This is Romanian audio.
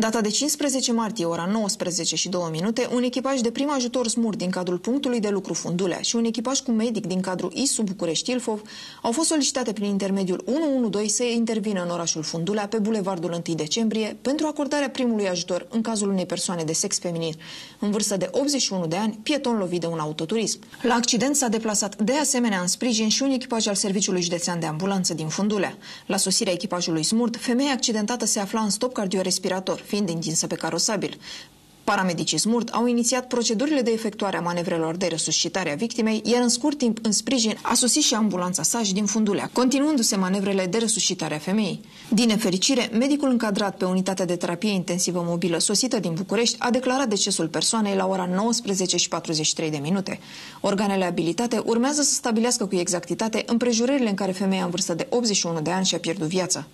În data de 15 martie, ora 19:02, un echipaj de prim ajutor SMURD din cadrul punctului de lucru Fundulea și un echipaj cu medic din cadrul ISU București-Ilfov au fost solicitate prin intermediul 112 să intervină în orașul Fundulea pe bulevardul 1 decembrie pentru acordarea primului ajutor în cazul unei persoane de sex feminin în vârstă de 81 de ani, pieton lovit de un autoturism. La accident s-a deplasat de asemenea în sprijin și un echipaj al Serviciului Județean de Ambulanță din Fundulea. La sosirea echipajului SMURD, femeia accidentată se afla în stop cardiorespirator, fiind întinsă pe carosabil. Paramedicii SMURD au inițiat procedurile de efectuare a manevrelor de resuscitare a victimei, iar în scurt timp, în sprijin, a sosit și ambulanța S.A.J. din Fundulea, continuându-se manevrele de resuscitare a femeii. Din nefericire, medicul încadrat pe unitatea de terapie intensivă mobilă sosită din București a declarat decesul persoanei la ora 19:43. Organele abilitate urmează să stabilească cu exactitate împrejurările în care femeia în vârstă de 81 de ani și-a pierdut viața.